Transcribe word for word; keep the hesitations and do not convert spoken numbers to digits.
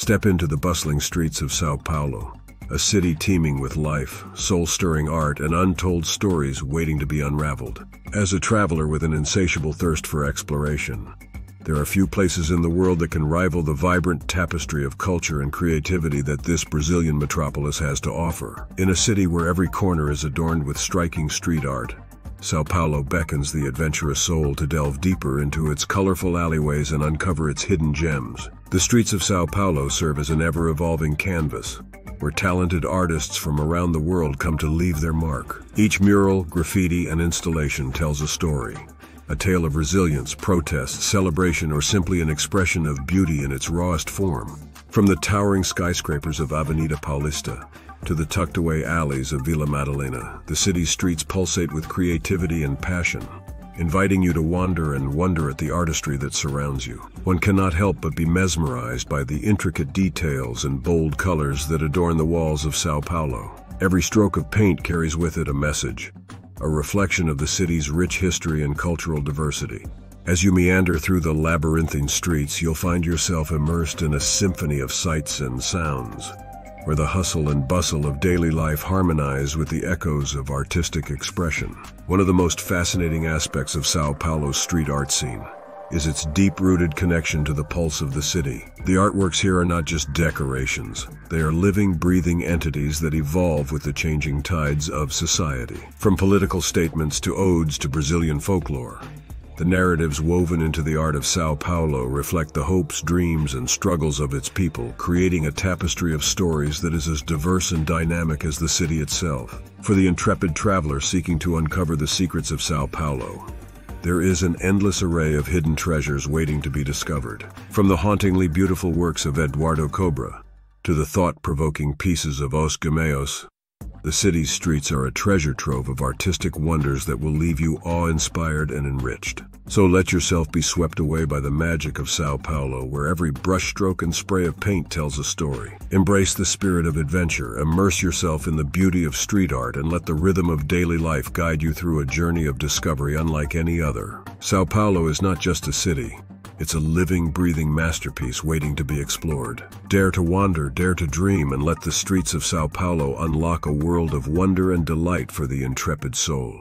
Step into the bustling streets of Sao Paulo, a city teeming with life, soul-stirring art, and untold stories waiting to be unraveled. As a traveler with an insatiable thirst for exploration, there are few places in the world that can rival the vibrant tapestry of culture and creativity that this Brazilian metropolis has to offer. In a city where every corner is adorned with striking street art, Sao Paulo beckons the adventurous soul to delve deeper into its colorful alleyways and uncover its hidden gems. The streets of Sao Paulo serve as an ever-evolving canvas, where talented artists from around the world come to leave their mark. Each mural, graffiti, and installation tells a story, a tale of resilience, protest, celebration, or simply an expression of beauty in its rawest form. From the towering skyscrapers of Avenida Paulista to the tucked-away alleys of Vila Madalena, the city's streets pulsate with creativity and passion, inviting you to wander and wonder at the artistry that surrounds you. One cannot help but be mesmerized by the intricate details and bold colors that adorn the walls of Sao Paulo. Every stroke of paint carries with it a message, a reflection of the city's rich history and cultural diversity. As you meander through the labyrinthine streets, you'll find yourself immersed in a symphony of sights and sounds, where the hustle and bustle of daily life harmonize with the echoes of artistic expression. One of the most fascinating aspects of Sao Paulo's street art scene is its deep-rooted connection to the pulse of the city. The artworks here are not just decorations. They are living, breathing entities that evolve with the changing tides of society. From political statements to odes to Brazilian folklore, the narratives woven into the art of Sao Paulo reflect the hopes, dreams, and struggles of its people, creating a tapestry of stories that is as diverse and dynamic as the city itself. For the intrepid traveler seeking to uncover the secrets of Sao Paulo, there is an endless array of hidden treasures waiting to be discovered. From the hauntingly beautiful works of Eduardo Kobra to the thought-provoking pieces of Os Gemeos, the city's streets are a treasure trove of artistic wonders that will leave you awe-inspired and enriched. So let yourself be swept away by the magic of Sao Paulo, where every brushstroke and spray of paint tells a story. Embrace the spirit of adventure, immerse yourself in the beauty of street art, and let the rhythm of daily life guide you through a journey of discovery unlike any other. Sao Paulo is not just a city. It's a living, breathing masterpiece waiting to be explored. Dare to wander, dare to dream, and let the streets of Sao Paulo unlock a world of wonder and delight for the intrepid soul.